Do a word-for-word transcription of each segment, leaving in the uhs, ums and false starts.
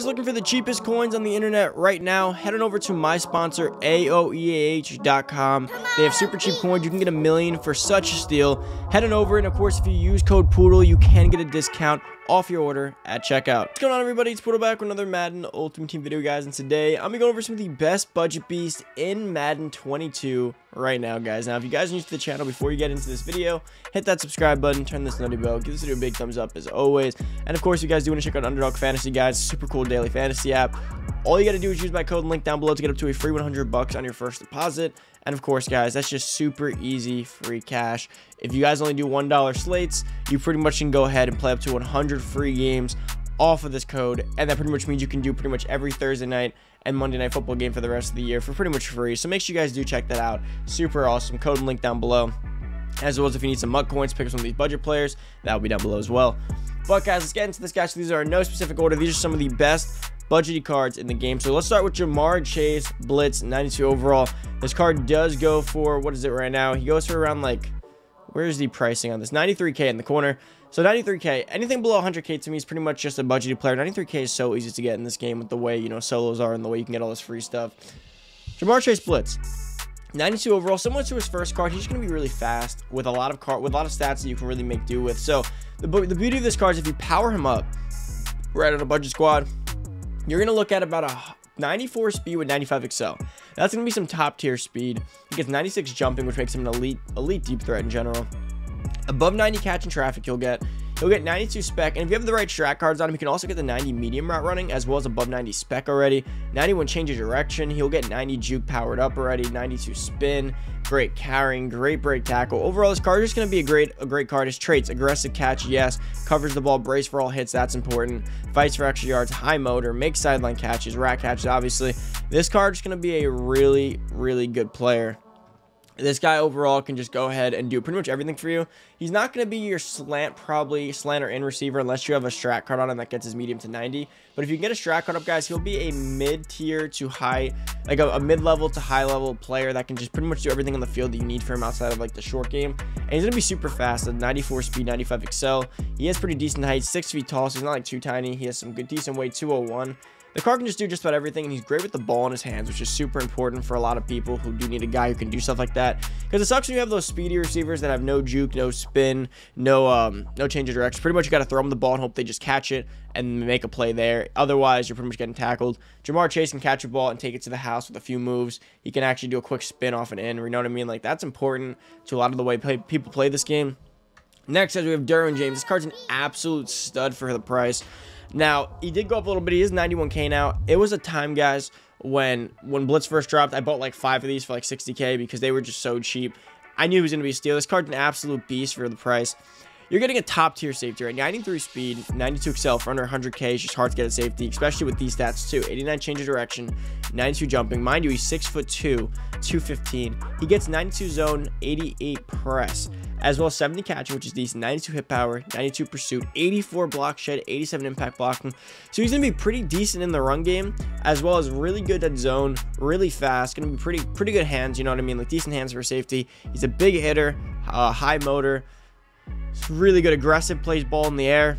If you're looking for the cheapest coins on the internet right now, head on over to my sponsor A O E A H dot com. They have super cheap coins. You can get a million for such a steal. Head on over, and of course, if you use code Poodle, you can get a discount off your order at checkout. What's going on, everybody? It's Poodle back with another Madden Ultimate Team video, guys, and today I'm gonna be going over some of the best budget beasts in Madden twenty-two right now, guys. Now, if you guys are new to the channel, before you get into this video, hit that subscribe button, turn this notification bell, give this video a big thumbs up as always, and of course, if you guys do want to check out Underdog Fantasy, guys, super cool daily fantasy app. All you got to do is use my code and link down below to get up to a free one hundred bucks on your first deposit. And of course, guys, that's just super easy free cash. If you guys only do one dollar slates, you pretty much can go ahead and play up to one hundred free games off of this code. And that pretty much means you can do pretty much every Thursday night and Monday night football game for the rest of the year for pretty much free. So make sure you guys do check that out. Super awesome. Code and link down below. As well as if you need some muck coins, pick up some of these budget players, that will be down below as well. But guys, let's get into this, guys. So these are in no specific order. These are some of the best budgety cards in the game. So let's start with Jamar Chase, blitz, ninety-two overall. This card does go for, what is it right now? He goes for around like, where's the pricing on this? ninety-three K in the corner. So ninety-three K, anything below one hundred K to me is pretty much just a budgety player. ninety-three K is so easy to get in this game with the way, you know, solos are and the way you can get all this free stuff. Jamar Chase, blitz, ninety-two overall, similar to his first card. He's just going to be really fast with a lot of card, with a lot of stats that you can really make do with. So the, the beauty of this card is if you power him up right on a budget squad, you're going to look at about a ninety-four speed with ninety-five excel. That's going to be some top tier speed. He gets ninety-six jumping, which makes him an elite elite deep threat in general. Above ninety catch and traffic, you'll get you'll get ninety-two spec, and if you have the right strat cards on him, you can also get the ninety medium route running as well as above ninety spec already. ninety-one change of direction, he'll get ninety juke powered up already. ninety-two spin, great carrying, great break tackle. Overall, this card is just going to be a great a great card. His traits: aggressive catch, yes, covers the ball, brace for all hits, that's important, fights for extra yards, high motor, makes sideline catches, rack catches. Obviously, this card is going to be a really really good player. This guy overall can just go ahead and do pretty much everything for you. He's not going to be your slant, probably slant or in receiver, unless you have a strat card on him that gets his medium to ninety. But if you can get a strat card up, guys, he'll be a mid-tier to high, like a, a mid-level to high-level player that can just pretty much do everything on the field that you need for him outside of like the short game. And he's going to be super fast at ninety-four speed, ninety-five excel. He has pretty decent height, six feet tall, so he's not like too tiny. He has some good, decent weight, two oh one. The card can just do just about everything, and he's great with the ball in his hands, which is super important for a lot of people who do need a guy who can do stuff like that. Because it sucks when you have those speedy receivers that have no juke, no spin, no um, no change of direction. Pretty much you got to throw them the ball and hope they just catch it and make a play there. Otherwise, you're pretty much getting tackled. Jamar Chase can catch a ball and take it to the house with a few moves. He can actually do a quick spin off and in. You know what I mean? Like, that's important to a lot of the way play, people play this game. Next, as we have Derwin James. This card's an absolute stud for the price. Now, he did go up a little bit. He is ninety-one K now. It was a time, guys, when when blitz first dropped, I bought like five of these for like sixty K because they were just so cheap. I knew he was going to be a steal. This card's an absolute beast for the price. You're getting a top tier safety, right? ninety-three speed, ninety-two excel for under one hundred K. It's just hard to get a safety, especially with these stats too. eighty-nine change of direction, ninety-two jumping. Mind you, he's six foot two, two fifteen. He gets ninety-two zone, eighty-eight press, as well as seventy catching, which is decent, ninety-two hit power, ninety-two pursuit, eighty-four block shed, eighty-seven impact blocking. So he's going to be pretty decent in the run game, as well as really good at zone, really fast, going to be pretty pretty good hands, you know what I mean? Like decent hands for safety. He's a big hitter, uh, high motor, really good aggressive, plays ball in the air.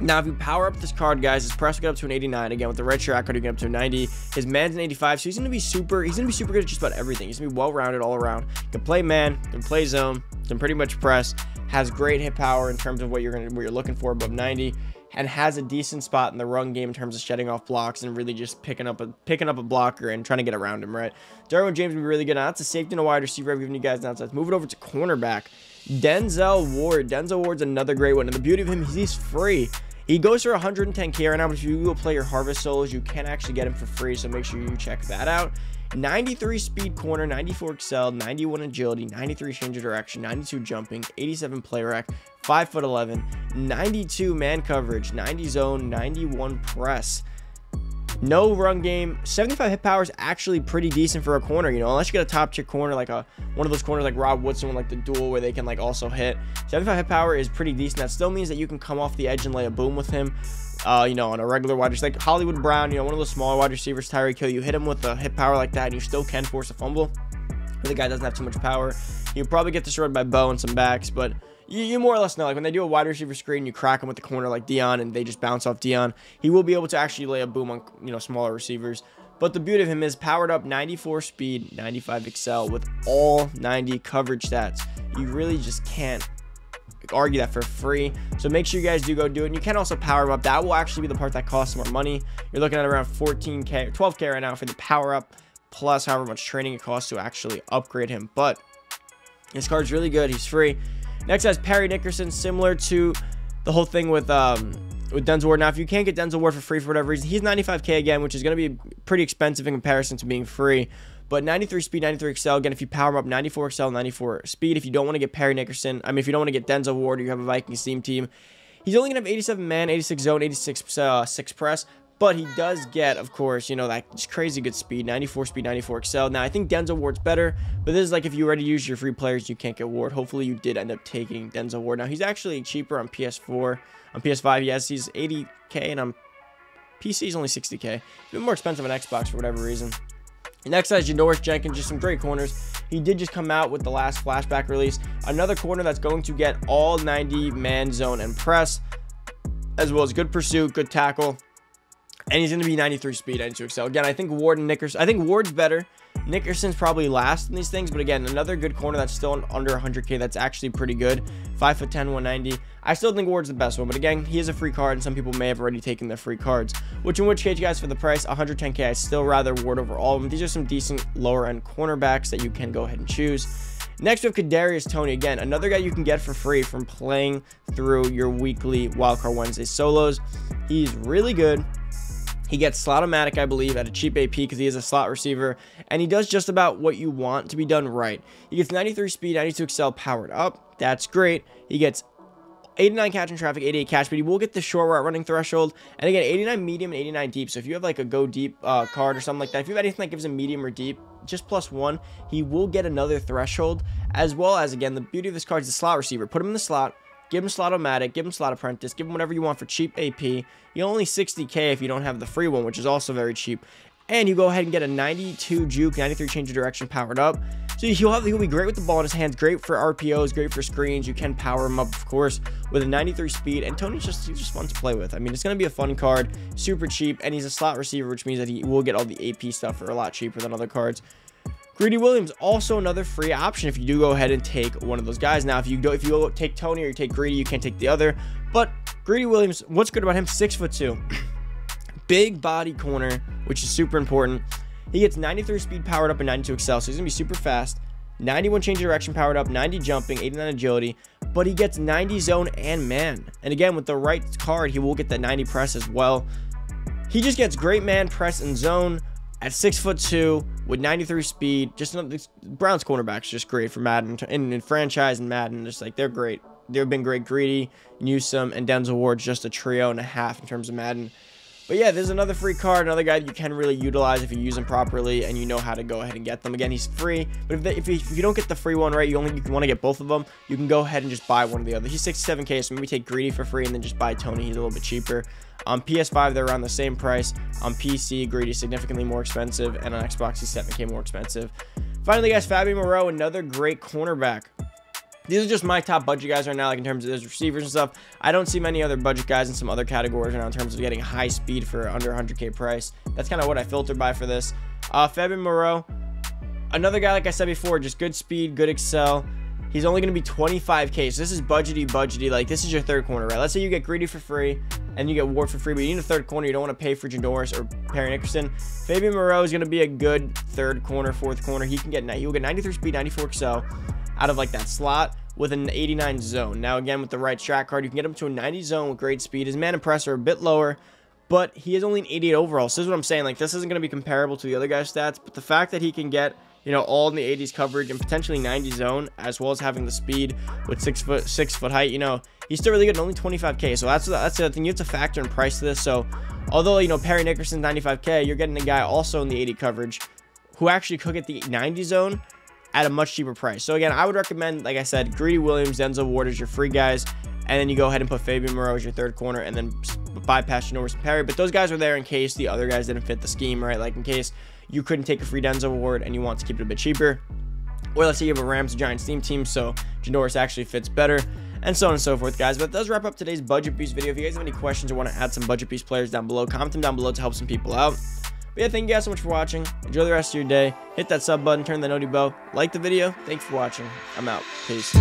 Now, if you power up this card, guys, his press will get up to an eighty-nine. Again, with the red shirt card, you get up to a ninety. His man's an eighty-five, so he's gonna be super. He's gonna be super good at just about everything. He's gonna be well-rounded all around. Can play man, can play zone, can pretty much press. Has great hit power in terms of what you're gonna what you're looking for above ninety, and has a decent spot in the run game in terms of shedding off blocks and really just picking up a picking up a blocker and trying to get around him. Right, Derwin James will be really good. Now, that's a safety and a wide receiver. I've given you guys an outside. Move it over to cornerback. Denzel Ward. Denzel Ward's another great one, and the beauty of him is he's free. He goes for one hundred ten K right now, but if you go play your harvest solos, you can actually get him for free, so make sure you check that out. ninety-three speed corner, ninety-four excel, ninety-one agility, ninety-three change of direction, ninety-two jumping, eighty-seven play rack, five foot eleven, ninety-two man coverage, ninety zone, ninety-one press. No run game. seventy-five hit power is actually pretty decent for a corner, you know, unless you get a top tier corner, like a one of those corners like Rob Woodson, like the duel where they can like also hit. seventy-five hit power is pretty decent. That still means that you can come off the edge and lay a boom with him, uh, you know, on a regular wide receiver, like Hollywood Brown, you know, one of those smaller wide receivers, Tyreek Hill. You hit him with a hit power like that, and you still can force a fumble. But the guy doesn't have too much power. You probably get destroyed by Bo and some backs, but you, you more or less know, like when they do a wide receiver screen, you crack them with the corner like Deion, and they just bounce off Deion. He will be able to actually lay a boom on, you know, smaller receivers. But the beauty of him is powered up ninety-four speed, ninety-five excel with all ninety coverage stats. You really just can't argue that for free. So make sure you guys do go do it. And you can also power him up. That will actually be the part that costs more money. You're looking at around fourteen K, twelve K right now for the power up, plus however much training it costs to actually upgrade him. But this card's really good. He's free. Next has Perry Nickerson, similar to the whole thing with um with Denzel Ward. Now, if you can't get Denzel Ward for free for whatever reason, he's ninety-five K again, which is going to be pretty expensive in comparison to being free. But ninety-three speed, ninety-three excel. Again, if you power him up, ninety-four excel, ninety-four speed. If you don't want to get Perry Nickerson, I mean, if you don't want to get Denzel Ward or you have a Vikings team team, he's only going to have eighty-seven man, eighty-six zone, eighty-six uh, six press. But he does get, of course, you know, that crazy good speed, ninety-four speed, ninety-four excel. Now, I think Denzel Ward's better, but this is like if you already use your free players, you can't get Ward. Hopefully, you did end up taking Denzel Ward. Now, he's actually cheaper on P S four. On P S five, yes, he's eighty K, and on P C, he's only sixty K. It's a bit more expensive on Xbox for whatever reason. Next is Janoris Jenkins, just some great corners. He did just come out with the last flashback release. Another corner that's going to get all ninety man zone and press, as well as good pursuit, good tackle. And he's going to be ninety-three speed, ninety-two excel. Again, I think Ward and Nickerson, I think Ward's better. Nickerson's probably last in these things. But again, another good corner that's still under one hundred K. That's actually pretty good. five foot ten, one ninety. I still think Ward's the best one. But again, he is a free card. And some people may have already taken their free cards. Which in which case, guys, for the price, one hundred ten K, I still rather Ward over all of them. These are some decent lower-end cornerbacks that you can go ahead and choose. Next, we have Kadarius Toney. Again, another guy you can get for free from playing through your weekly Wildcard Wednesday solos. He's really good. He gets Slot-O-Matic, I believe, at a cheap A P because he is a slot receiver. And he does just about what you want to be done right. He gets ninety-three speed, ninety-two excel powered up. That's great. He gets eighty-nine catch in traffic, eighty-eight catch, but he will get the short route running threshold. And again, eighty-nine medium and eighty-nine deep. So if you have like a go deep uh, card or something like that, if you have anything that gives him medium or deep, just plus one, he will get another threshold. As well as, again, the beauty of this card is the slot receiver. Put him in the slot. Give him Slot-O-Matic, give him Slot Apprentice, give him whatever you want for cheap A P. You only sixty K if you don't have the free one, which is also very cheap. And you go ahead and get a ninety-two juke, ninety-three change of direction powered up. So he'll, have, he'll be great with the ball in his hands, great for R P Os, great for screens. You can power him up, of course, with a ninety-three speed. And Tony's just, he's just fun to play with. I mean, it's going to be a fun card, super cheap. And he's a slot receiver, which means that he will get all the A P stuff for a lot cheaper than other cards. Greedy Williams, also another free option if you do go ahead and take one of those guys. Now, if you go, if you go take Tony or you take Greedy, you can't take the other. But Greedy Williams, what's good about him? Six foot two, big body corner, which is super important. He gets ninety-three speed powered up and ninety-two excel, so he's gonna be super fast. ninety-one change of direction powered up, ninety jumping, eighty-nine agility, but he gets ninety zone and man. And again, with the right card, he will get that ninety press as well. He just gets great man, press, and zone. At six foot two with ninety-three speed, just another, Browns cornerbacks just great for Madden and, and franchise and Madden. Just like they're great, they've been great. Greedy, Newsome, and Denzel Ward, just a trio and a half in terms of Madden. But yeah, there's another free card, another guy that you can really utilize if you use them properly and you know how to go ahead and get them. Again, he's free, but if, they, if, you, if you don't get the free one right, you only you want to get both of them. You can go ahead and just buy one or the other. He's sixty-seven K, so maybe take Greedy for free and then just buy Tony. He's a little bit cheaper. On P S five, they're around the same price. On P C, Greedy significantly more expensive, and on Xbox, he's seven K more expensive. Finally, guys, Fabio Moreau, another great cornerback. These are just my top budget guys right now, like in terms of those receivers and stuff. I don't see many other budget guys in some other categories right now in terms of getting high speed for under one hundred K price. That's kind of what I filtered by for this. Uh, Fabio Moreau, another guy, like I said before, just good speed, good excel. He's only going to be twenty-five K, so this is budgety, budgety. Like, this is your third corner, right? Let's say you get Greedy for free, and you get Ward for free, but you need a third corner. You don't want to pay for Janoris or Perry Nickerson. Fabio Moreau is going to be a good third corner, fourth corner. He can get, he will get ninety-three speed, ninety-four excel out of like that slot with an eighty-nine zone. Now, again, with the right track card, you can get him to a ninety zone with great speed. His man and press are a bit lower, but he is only an eighty-eight overall. So this is what I'm saying. Like, this isn't going to be comparable to the other guy's stats, but the fact that he can get, you know, all in the eighties coverage and potentially ninety zone, as well as having the speed with six foot six foot height, you know, he's still really good. Only twenty-five K. So that's that's the thing. You have to factor in price to this. So although, you know, Perry Nickerson ninety-five K, you're getting a guy also in the eighty coverage who actually could get the ninety zone at a much cheaper price. So again, I would recommend, like I said, Greedy Williams, Denzel Ward as your free guys, and then you go ahead and put Fabio Moreau as your third corner, and then bypass Janoris and Perry. But those guys are there in case the other guys didn't fit the scheme, right? Like in case you couldn't take a free Denzel Ward and you want to keep it a bit cheaper. Or let's say you have a Rams Giants theme team, so Janoris actually fits better. and so on and so forth, guys. But that does wrap up today's budget piece video. If you guys have any questions or want to add some budget piece players down below, comment them down below to help some people out. But yeah, thank you guys so much for watching. Enjoy the rest of your day. Hit that sub button, turn that noti bell, like the video. Thank you for watching. I'm out. Peace.